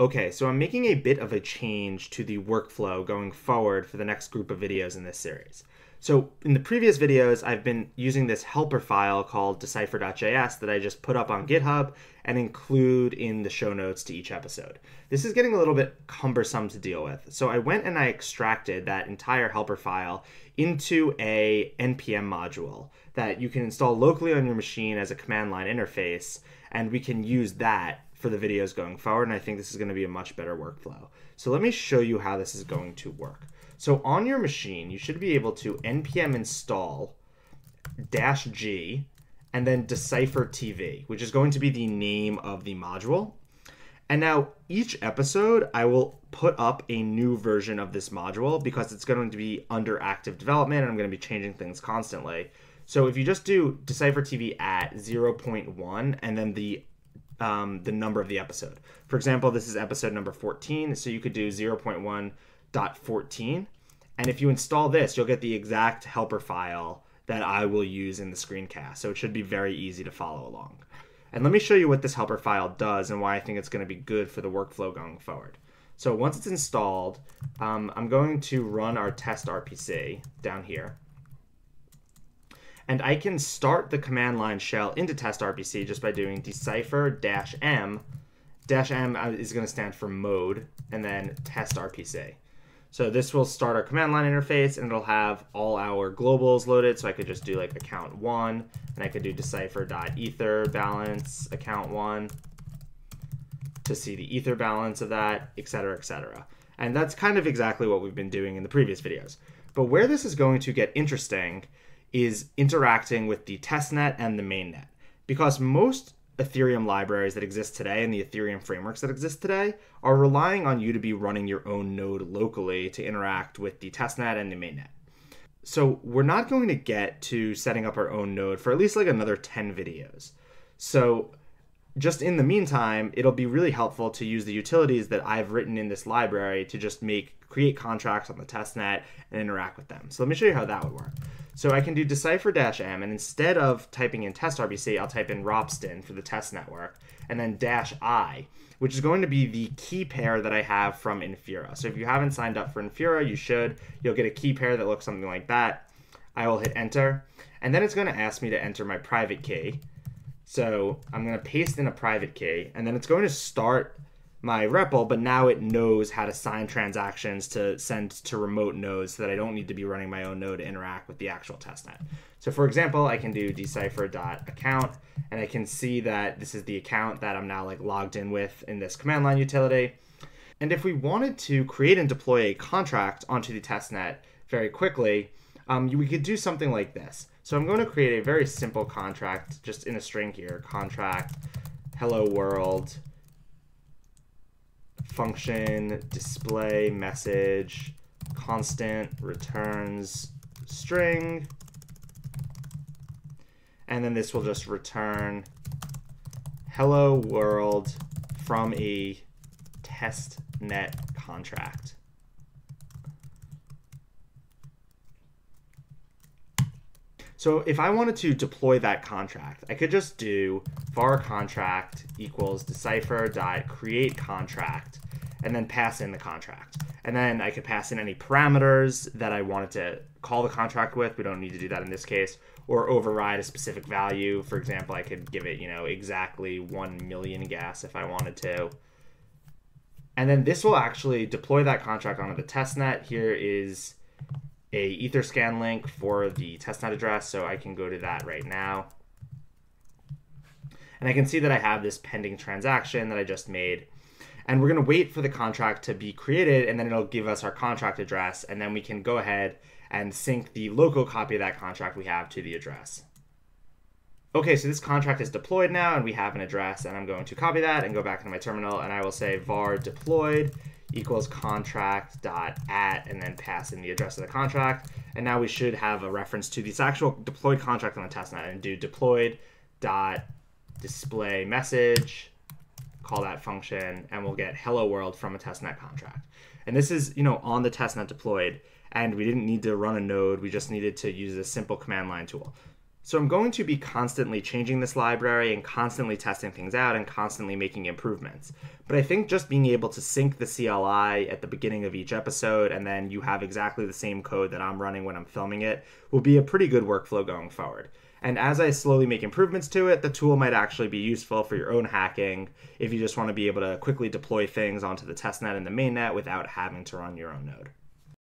Okay, so I'm making a bit of a change to the workflow going forward for the next group of videos in this series. So in the previous videos, I've been using this helper file called decipher.js that I just put up on GitHub and include in the show notes to each episode. This is getting a little bit cumbersome to deal with. So I went and I extracted that entire helper file into a NPM module that you can install locally on your machine as a command line interface, and we can use that for the videos going forward, and I think this is going to be a much better workflow. So let me show you how this is going to work. So on your machine, you should be able to npm install -g and then DecypherTV, which is going to be the name of the module. And now each episode, I will put up a new version of this module because it's going to be under active development and I'm going to be changing things constantly. So if you just do DecypherTV at 0.1 and then the number of the episode. For example, this is episode number 14, so you could do 0.1.14. And if you install this, you'll get the exact helper file that I will use in the screencast. So it should be very easy to follow along. And let me show you what this helper file does and why I think it's going to be good for the workflow going forward. So once it's installed, I'm going to run our test RPC down here. And I can start the command line shell into test RPC just by doing decipher-m. -m is going to stand for mode, and then test RPC. So this will start our command line interface, and it'll have all our globals loaded. So I could just do like account one, and I could do decipher.ether balance account one to see the ether balance of that, et cetera, et cetera. And that's kind of exactly what we've been doing in the previous videos. But where this is going to get interesting is interacting with the testnet and the mainnet. Because most Ethereum libraries that exist today and the Ethereum frameworks that exist today are relying on you to be running your own node locally to interact with the testnet and the mainnet. So we're not going to get to setting up our own node for at least like another 10 videos. So just in the meantime, it'll be really helpful to use the utilities that I've written in this library to just create contracts on the testnet and interact with them. So let me show you how that would work. So I can do decipher-m, and instead of typing in test RPC, I'll type in Ropsten for the test network, and then -i, which is going to be the key pair that I have from Infura. So if you haven't signed up for Infura, you should. You'll get a key pair that looks something like that. I will hit enter, and then it's going to ask me to enter my private key. So I'm going to paste in a private key, and then it's going to start my REPL, but now it knows how to sign transactions to send to remote nodes so that I don't need to be running my own node to interact with the actual testnet. So for example, I can do decipher.account, and I can see that this is the account that I'm now like logged in with in this command line utility. And if we wanted to create and deploy a contract onto the testnet very quickly, we could do something like this. So I'm going to create a very simple contract just in a string here, contract, hello world, function display message constant returns string, and then this will just return hello world from a testnet contract. So if I wanted to deploy that contract, I could just do var contract equals decipher.createContract and then pass in the contract. And then I could pass in any parameters that I wanted to call the contract with. We don't need to do that in this case, or override a specific value. For example, I could give it, you know, exactly 1 million gas if I wanted to. And then this will actually deploy that contract onto the testnet. Here is a EtherScan link for the testnet address, so I can go to that right now. And I can see that I have this pending transaction that I just made. And we're going to wait for the contract to be created, and then it'll give us our contract address, and then we can go ahead and sync the local copy of that contract we have to the address. Okay, so this contract is deployed now, and we have an address, and I'm going to copy that and go back into my terminal, and I will say var deployed equals contract dot at, and then pass in the address of the contract. And now we should have a reference to this actual deployed contract on the testnet, and do deployed dot display message, call that function, and we'll get hello world from a testnet contract. And this is, you know, on the testnet deployed, and we didn't need to run a node. We just needed to use a simple command line tool. So I'm going to be constantly changing this library and constantly testing things out and constantly making improvements. But I think just being able to sync the CLI at the beginning of each episode, and then you have exactly the same code that I'm running when I'm filming it, will be a pretty good workflow going forward. And as I slowly make improvements to it, the tool might actually be useful for your own hacking if you just want to be able to quickly deploy things onto the testnet and the mainnet without having to run your own node.